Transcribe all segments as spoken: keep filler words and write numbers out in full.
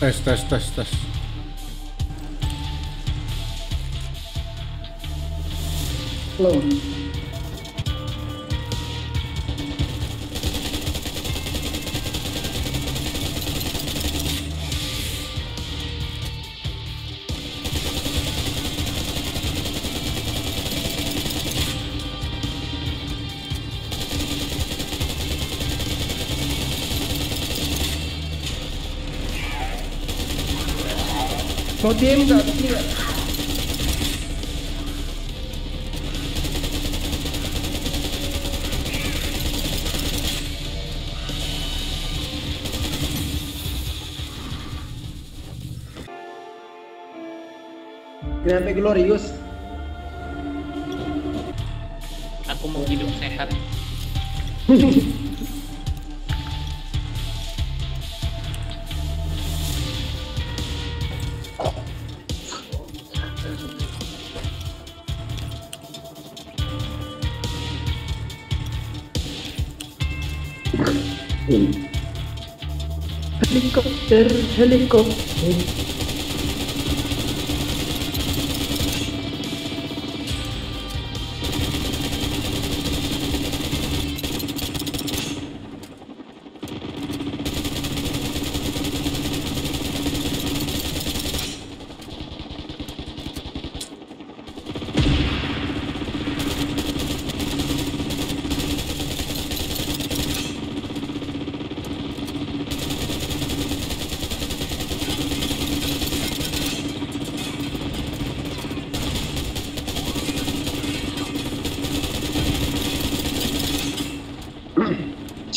Tes, tes, tes, tes. Low. No team got clear. Kenapa glorious? Aku mau hidup sehat. Helikopter, helikopter.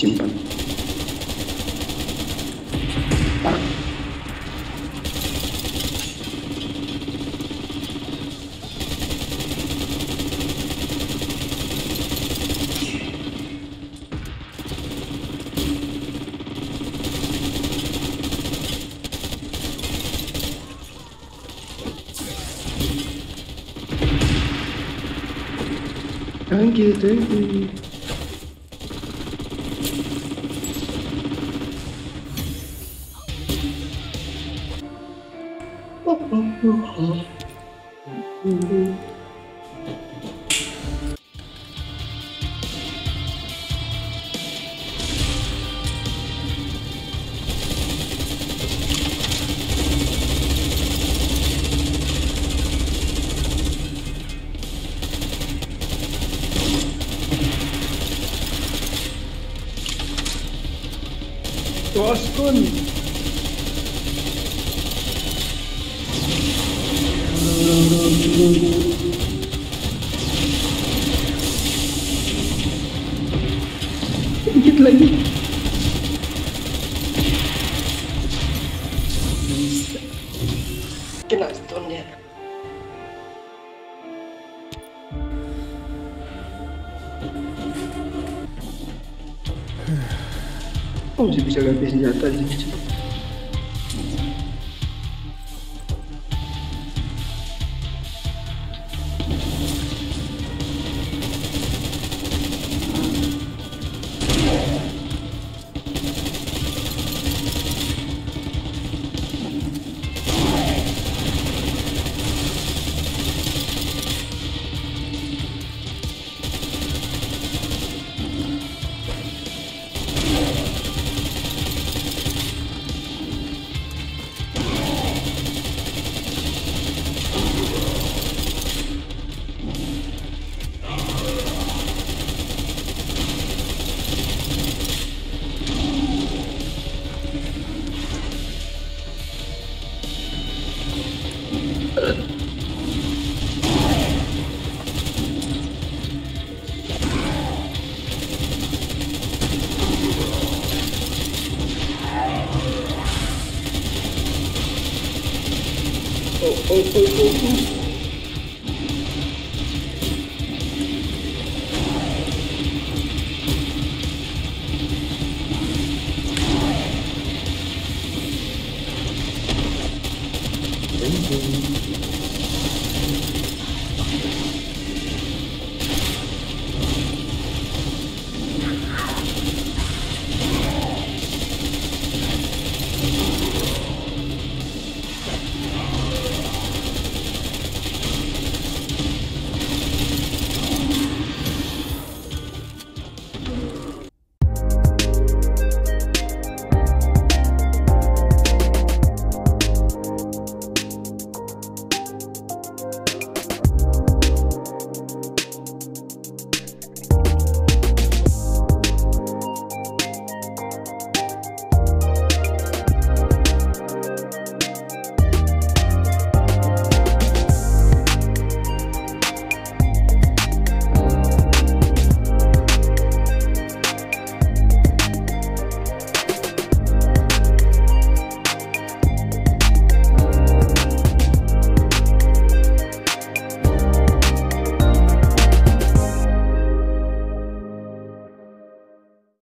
Simpan. Thank you, thank you. Tuaskun. Sedikit lagi. Kena stone-nya. Oh, dia bisa ganti senjata di sini. Oh, oh, oh, oh, oh.